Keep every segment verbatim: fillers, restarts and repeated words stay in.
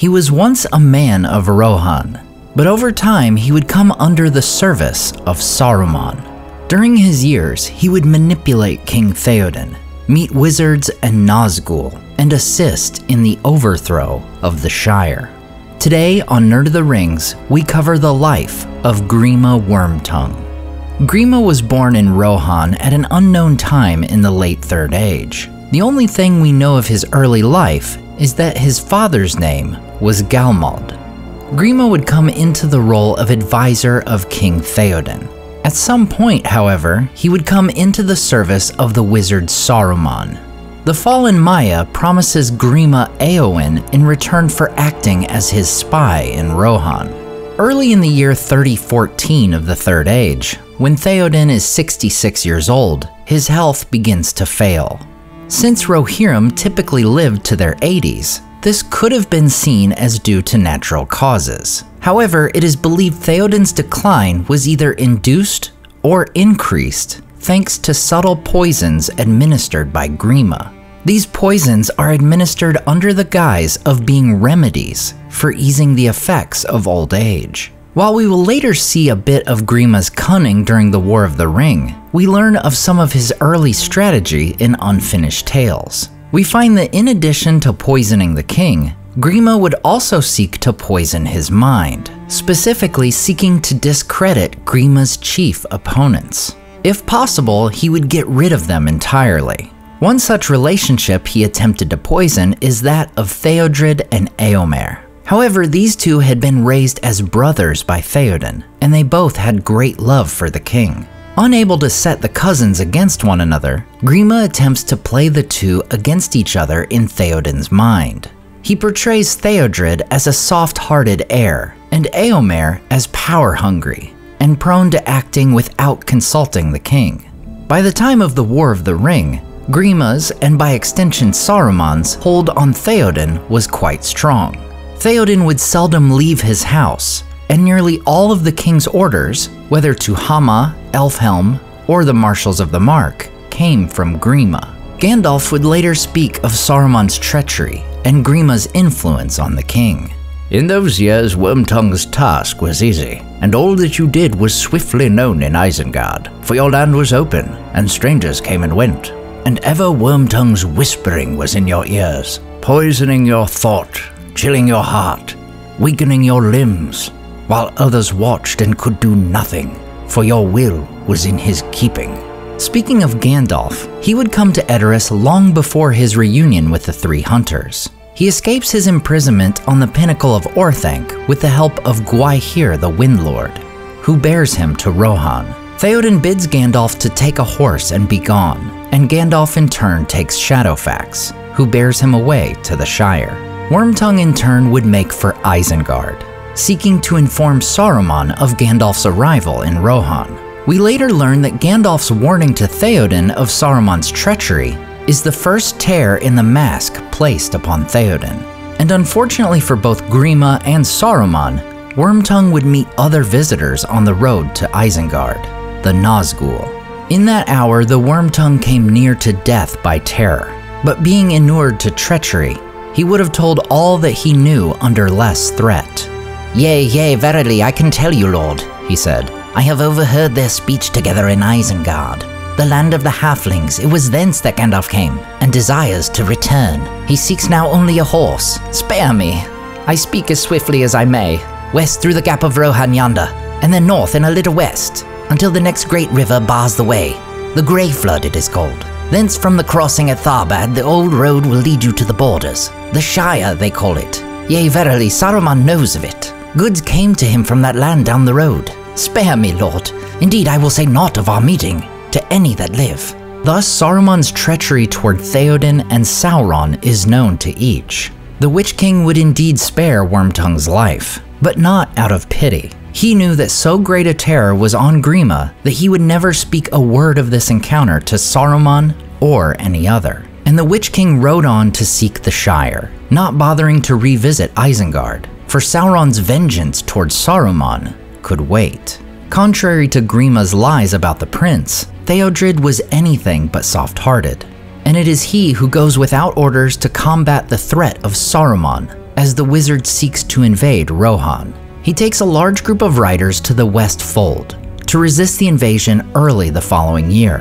He was once a man of Rohan, but over time he would come under the service of Saruman. During his years, he would manipulate King Théoden, meet wizards and Nazgûl, and assist in the overthrow of the Shire. Today on Nerd of the Rings, we cover the life of Gríma Wormtongue. Gríma was born in Rohan at an unknown time in the late Third Age. The only thing we know of his early life is that his father's name was Galmod. Gríma would come into the role of advisor of King Théoden. At some point, however, he would come into the service of the wizard Saruman. The fallen Maya promises Gríma Éowyn in return for acting as his spy in Rohan. Early in the year thirty fourteen of the Third Age, when Théoden is sixty-six years old, his health begins to fail. Since Rohirrim typically lived to their eighties, this could have been seen as due to natural causes. However, it is believed Théoden's decline was either induced or increased thanks to subtle poisons administered by Gríma. These poisons are administered under the guise of being remedies for easing the effects of old age. While we will later see a bit of Gríma's cunning during the War of the Ring, we learn of some of his early strategy in Unfinished Tales. We find that in addition to poisoning the king, Gríma would also seek to poison his mind, specifically seeking to discredit Gríma's chief opponents. If possible, he would get rid of them entirely. One such relationship he attempted to poison is that of Théodred and Éomer. However, these two had been raised as brothers by Théoden, and they both had great love for the king. Unable to set the cousins against one another, Gríma attempts to play the two against each other in Théoden's mind. He portrays Théodred as a soft-hearted heir, and Éomer as power-hungry, and prone to acting without consulting the king. By the time of the War of the Ring, Gríma's, and by extension Saruman's, hold on Théoden was quite strong. Théoden would seldom leave his house, and nearly all of the king's orders, whether to Hama, Elfhelm, or the Marshals of the Mark, came from Gríma. Gandalf would later speak of Saruman's treachery and Gríma's influence on the king. In those years, Wormtongue's task was easy, and all that you did was swiftly known in Isengard, for your land was open, and strangers came and went. And ever Wormtongue's whispering was in your ears, poisoning your thought, chilling your heart, weakening your limbs, while others watched and could do nothing, for your will was in his keeping. Speaking of Gandalf, he would come to Edoras long before his reunion with the three hunters. He escapes his imprisonment on the pinnacle of Orthanc with the help of Gwaihir the Windlord, who bears him to Rohan. Théoden bids Gandalf to take a horse and be gone, and Gandalf in turn takes Shadowfax, who bears him away to the Shire. Wormtongue in turn would make for Isengard, seeking to inform Saruman of Gandalf's arrival in Rohan. We later learn that Gandalf's warning to Théoden of Saruman's treachery is the first tear in the mask placed upon Théoden. And unfortunately for both Gríma and Saruman, Wormtongue would meet other visitors on the road to Isengard, the Nazgûl. In that hour, the Wormtongue came near to death by terror, but being inured to treachery, he would have told all that he knew under less threat. Yea, yea, verily, I can tell you, Lord, he said. I have overheard their speech together in Isengard, the land of the halflings. It was thence that Gandalf came, and desires to return. He seeks now only a horse. Spare me. I speak as swiftly as I may. West through the gap of Rohan yonder, and then north and a little west, until the next great river bars the way. The Grey Flood it is called. Thence from the crossing at Tharbad, the old road will lead you to the borders. The Shire, they call it. Yea, verily, Saruman knows of it. Goods came to him from that land down the road. Spare me, Lord. Indeed, I will say naught of our meeting to any that live. Thus, Saruman's treachery toward Théoden and Sauron is known to each. The Witch-king would indeed spare Wormtongue's life, but not out of pity. He knew that so great a terror was on Gríma that he would never speak a word of this encounter to Saruman or any other. And the Witch-king rode on to seek the Shire, not bothering to revisit Isengard, for Sauron's vengeance towards Saruman could wait. Contrary to Gríma's lies about the prince, Théodred was anything but soft-hearted, and it is he who goes without orders to combat the threat of Saruman, as the wizard seeks to invade Rohan. He takes a large group of riders to the West Fold to resist the invasion early the following year.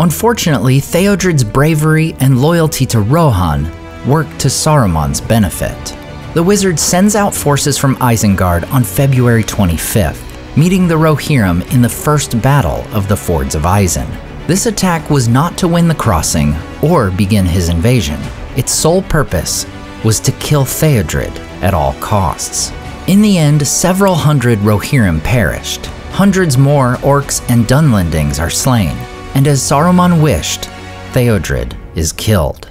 Unfortunately, Théodred's bravery and loyalty to Rohan work to Saruman's benefit. The wizard sends out forces from Isengard on February twenty-fifth, meeting the Rohirrim in the first battle of the Fords of Isen. This attack was not to win the crossing or begin his invasion. Its sole purpose was to kill Théodred at all costs. In the end, several hundred Rohirrim perished. Hundreds more orcs and Dunlendings are slain, and as Saruman wished, Théodred is killed.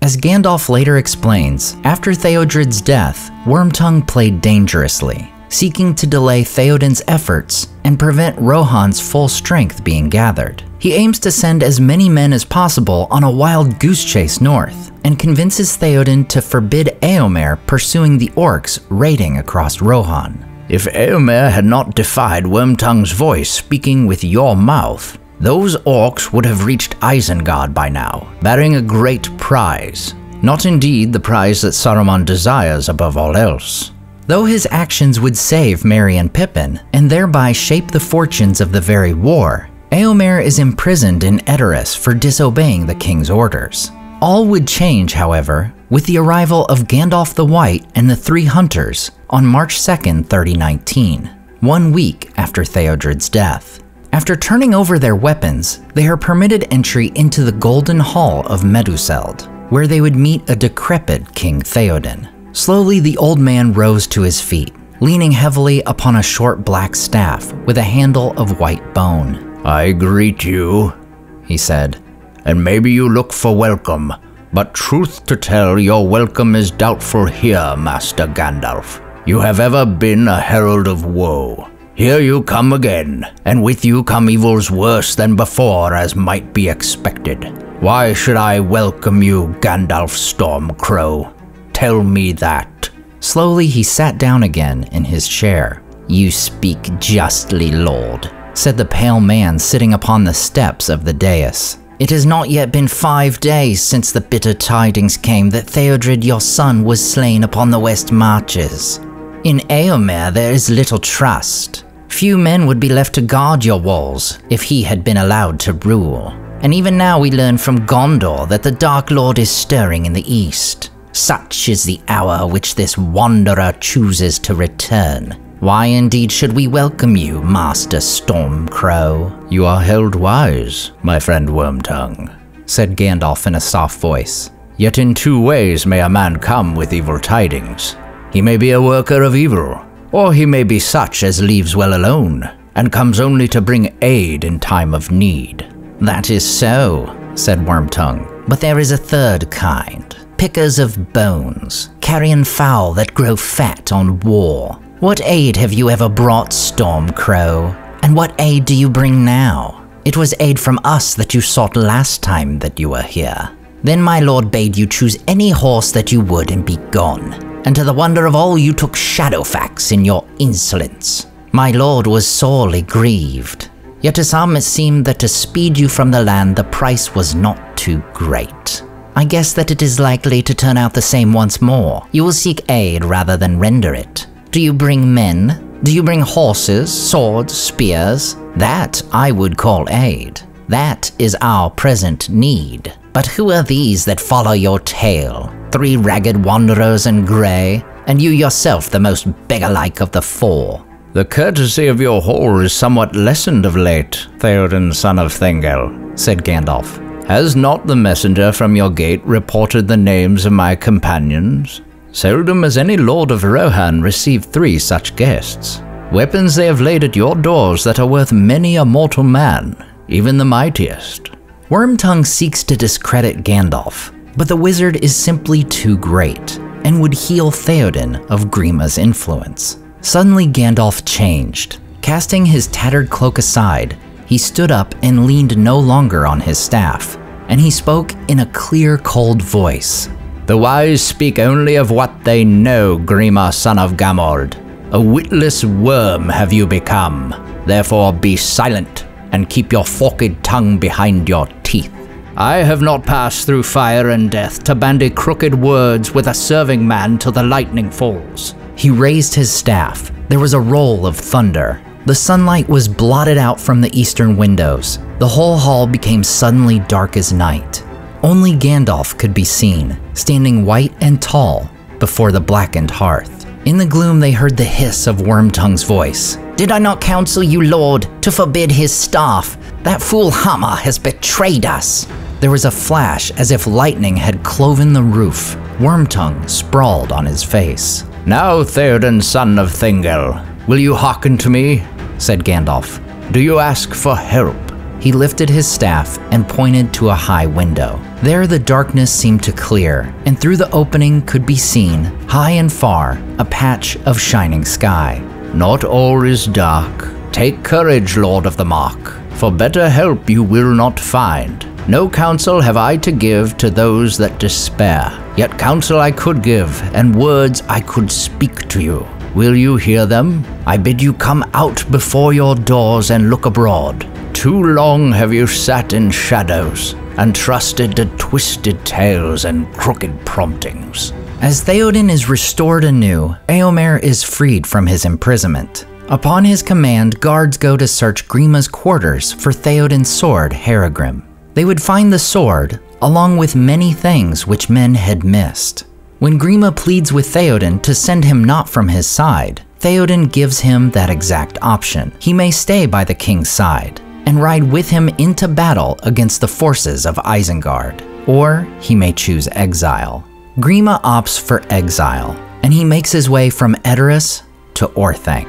As Gandalf later explains, after Théodred's death, Wormtongue played dangerously, seeking to delay Théoden's efforts and prevent Rohan's full strength being gathered. He aims to send as many men as possible on a wild goose chase north, and convinces Théoden to forbid Éomer pursuing the orcs raiding across Rohan. If Éomer had not defied Wormtongue's voice speaking with your mouth, those orcs would have reached Isengard by now, bearing a great prize. Not indeed the prize that Saruman desires above all else. Though his actions would save Merry and Pippin, and thereby shape the fortunes of the very war, Éomer is imprisoned in Edoras for disobeying the king's orders. All would change, however, with the arrival of Gandalf the White and the Three Hunters on March second, thirty nineteen, one week after Théodred's death. After turning over their weapons, they are permitted entry into the Golden Hall of Meduseld, where they would meet a decrepit King Théoden. Slowly, the old man rose to his feet, leaning heavily upon a short black staff with a handle of white bone. "I greet you," he said, "and maybe you look for welcome, but truth to tell, your welcome is doubtful here, Master Gandalf. You have ever been a herald of woe. Here you come again, and with you come evils worse than before, as might be expected. Why should I welcome you, Gandalf Stormcrow? Tell me that." Slowly he sat down again in his chair. "You speak justly, Lord," said the pale man sitting upon the steps of the dais. "It has not yet been five days since the bitter tidings came that Théodred your son was slain upon the West Marches. In Éomer there is little trust. Few men would be left to guard your walls if he had been allowed to rule. And even now we learn from Gondor that the Dark Lord is stirring in the east. Such is the hour which this wanderer chooses to return. Why indeed should we welcome you, Master Stormcrow?" "You are held wise, my friend Wormtongue," said Gandalf in a soft voice. "Yet in two ways may a man come with evil tidings. He may be a worker of evil, or he may be such as leaves well alone, and comes only to bring aid in time of need." "That is so," said Wormtongue, "but there is a third kind. Pickers of bones, carrion fowl that grow fat on war. What aid have you ever brought, Stormcrow? And what aid do you bring now? It was aid from us that you sought last time that you were here. Then my lord bade you choose any horse that you would and be gone. And to the wonder of all, you took Shadowfax in your insolence. My lord was sorely grieved. Yet to some it seemed that to speed you from the land the price was not too great. I guess that it is likely to turn out the same once more. You will seek aid rather than render it. Do you bring men? Do you bring horses, swords, spears? That I would call aid. That is our present need. But who are these that follow your tail? Three ragged wanderers in grey, and you yourself the most beggar-like of the four." "The courtesy of your hall is somewhat lessened of late, Théoden, son of Thingol," said Gandalf. "Has not the messenger from your gate reported the names of my companions? Seldom has any lord of Rohan received three such guests. Weapons they have laid at your doors that are worth many a mortal man, even the mightiest." Wormtongue seeks to discredit Gandalf, but the wizard is simply too great, and would heal Théoden of Gríma's influence. Suddenly Gandalf changed. Casting his tattered cloak aside, he stood up and leaned no longer on his staff, and he spoke in a clear, cold voice. "The wise speak only of what they know, Gríma, son of Galmod. A witless worm have you become. Therefore be silent, and keep your forked tongue behind your teeth. I have not passed through fire and death to bandy crooked words with a serving man till the lightning falls." He raised his staff. There was a roll of thunder. The sunlight was blotted out from the eastern windows. The whole hall became suddenly dark as night. Only Gandalf could be seen, standing white and tall before the blackened hearth. In the gloom they heard the hiss of Wormtongue's voice. "Did I not counsel you, Lord, to forbid his staff? That fool Hummer has betrayed us." There was a flash as if lightning had cloven the roof. Wormtongue sprawled on his face. "Now, Théoden, son of Thingol, will you hearken to me?" said Gandalf. "Do you ask for help?" He lifted his staff and pointed to a high window. There the darkness seemed to clear, and through the opening could be seen, high and far, a patch of shining sky. "Not all is dark. Take courage, Lord of the Mark, for better help you will not find. No counsel have I to give to those that despair, yet counsel I could give, and words I could speak to you. Will you hear them? I bid you come out before your doors and look abroad. Too long have you sat in shadows and trusted to twisted tales and crooked promptings." As Théoden is restored anew, Éomer is freed from his imprisonment. Upon his command, guards go to search Grima's quarters for Théoden's sword, Heregrim. They would find the sword, along with many things which men had missed. When Gríma pleads with Théoden to send him not from his side, Théoden gives him that exact option. He may stay by the king's side and ride with him into battle against the forces of Isengard, or he may choose exile. Gríma opts for exile, and he makes his way from Edoras to Orthanc.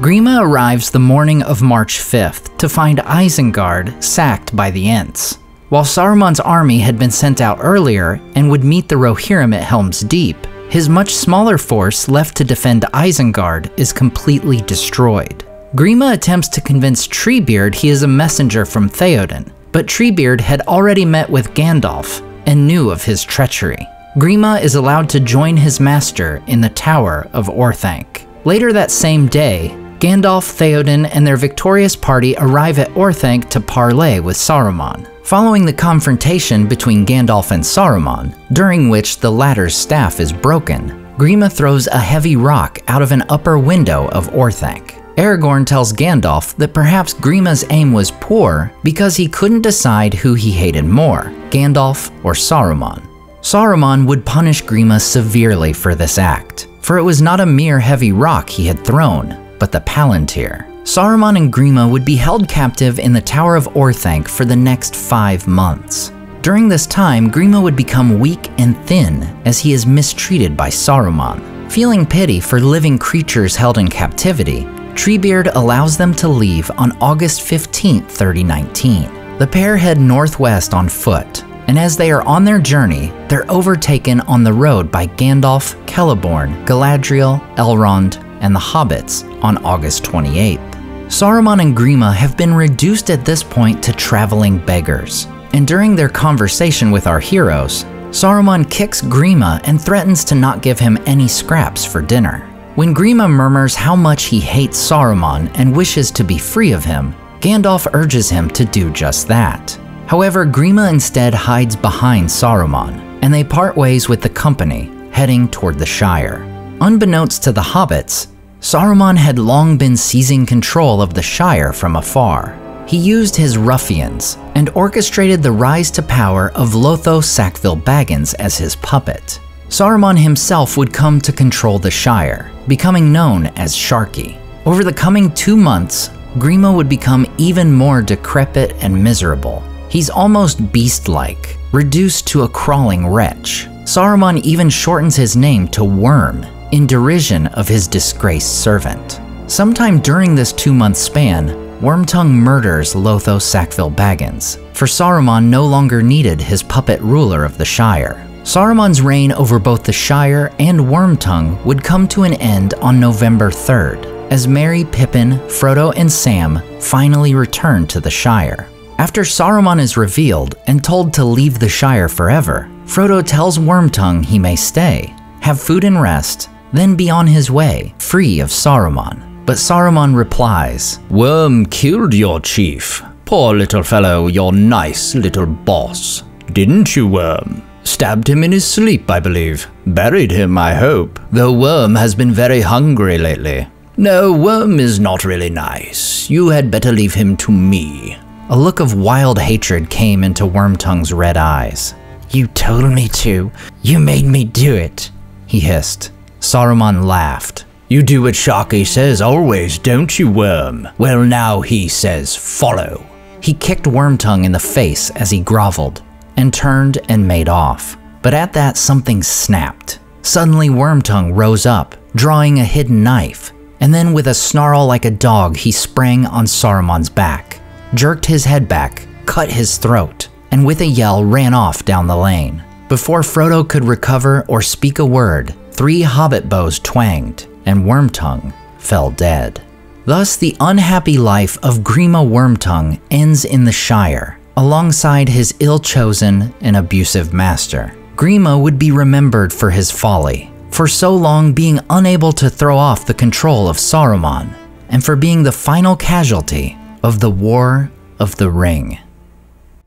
Gríma arrives the morning of March fifth to find Isengard sacked by the Ents. While Saruman's army had been sent out earlier and would meet the Rohirrim at Helm's Deep, his much smaller force left to defend Isengard is completely destroyed. Gríma attempts to convince Treebeard he is a messenger from Théoden, but Treebeard had already met with Gandalf and knew of his treachery. Gríma is allowed to join his master in the Tower of Orthanc. Later that same day, Gandalf, Théoden, and their victorious party arrive at Orthanc to parley with Saruman. Following the confrontation between Gandalf and Saruman, during which the latter's staff is broken, Gríma throws a heavy rock out of an upper window of Orthanc. Aragorn tells Gandalf that perhaps Grima's aim was poor because he couldn't decide who he hated more, Gandalf or Saruman. Saruman would punish Gríma severely for this act, for it was not a mere heavy rock he had thrown, but the Palantir. Saruman and Gríma would be held captive in the Tower of Orthanc for the next five months. During this time, Gríma would become weak and thin as he is mistreated by Saruman. Feeling pity for living creatures held in captivity, Treebeard allows them to leave on August fifteenth, thirty nineteen. The pair head northwest on foot, and as they are on their journey, they're overtaken on the road by Gandalf, Celeborn, Galadriel, Elrond, and the Hobbits on August twenty-eighth. Saruman and Gríma have been reduced at this point to traveling beggars, and during their conversation with our heroes, Saruman kicks Gríma and threatens to not give him any scraps for dinner. When Gríma murmurs how much he hates Saruman and wishes to be free of him, Gandalf urges him to do just that. However, Gríma instead hides behind Saruman, and they part ways with the company, heading toward the Shire. Unbeknownst to the Hobbits, Saruman had long been seizing control of the Shire from afar. He used his ruffians and orchestrated the rise to power of Lotho Sackville Baggins as his puppet. Saruman himself would come to control the Shire, becoming known as Sharkey. Over the coming two months, Gríma would become even more decrepit and miserable. He's almost beast-like, reduced to a crawling wretch. Saruman even shortens his name to Worm, in derision of his disgraced servant. Sometime during this two-month span, Wormtongue murders Lotho Sackville Baggins, for Saruman no longer needed his puppet ruler of the Shire. Saruman's reign over both the Shire and Wormtongue would come to an end on November third, as Merry, Pippin, Frodo, and Sam finally return to the Shire. After Saruman is revealed and told to leave the Shire forever, Frodo tells Wormtongue he may stay, have food and rest, then be on his way, free of Saruman. But Saruman replies, "Worm killed your chief. Poor little fellow, your nice little boss. Didn't you, Worm? Stabbed him in his sleep, I believe. Buried him, I hope. Though Worm has been very hungry lately. No, Worm is not really nice. You had better leave him to me. A look of wild hatred came into Wormtongue's red eyes. You told me to. You made me do it, he hissed. Saruman laughed. You do what Sharky says always, don't you, Worm? Well, now he says follow. He kicked Wormtongue in the face as he groveled, and turned and made off. But at that, something snapped. Suddenly, Wormtongue rose up, drawing a hidden knife, and then with a snarl like a dog, he sprang on Saruman's back, jerked his head back, cut his throat, and with a yell ran off down the lane. Before Frodo could recover or speak a word, three hobbit bows twanged, and Wormtongue fell dead. Thus, the unhappy life of Gríma Wormtongue ends in the Shire, alongside his ill-chosen and abusive master. Gríma would be remembered for his folly, for so long being unable to throw off the control of Saruman, and for being the final casualty of the War of the Ring.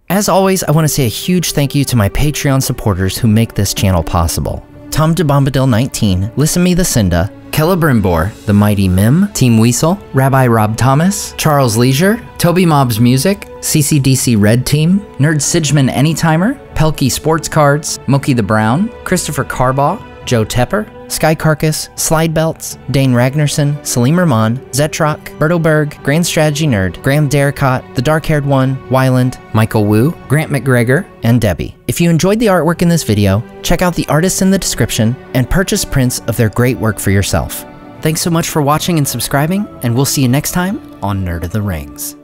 As always, I want to say a huge thank you to my Patreon supporters who make this channel possible. Tom de Bombadil nineteen, Listen Me the Cinda, Celebrimbor, The Mighty Mim, Team Weasel, Rabbi Rob Thomas, Charles Leisure, Toby Mob's Music, C C D C Red Team, Nerd Sidgman Anytimer, Pelky Sports Cards, Mookie the Brown, Christopher Carbaugh, Joe Tepper, Sky Carcass, Slide Belts, Dane Ragnarsson, Salim Rahman, Zetrock, Berto Berg, Grand Strategy Nerd, Graham Daricott, The Dark Haired One, Wyland, Michael Wu, Grant McGregor, and Debbie. If you enjoyed the artwork in this video, check out the artists in the description and purchase prints of their great work for yourself. Thanks so much for watching and subscribing, and we'll see you next time on Nerd of the Rings.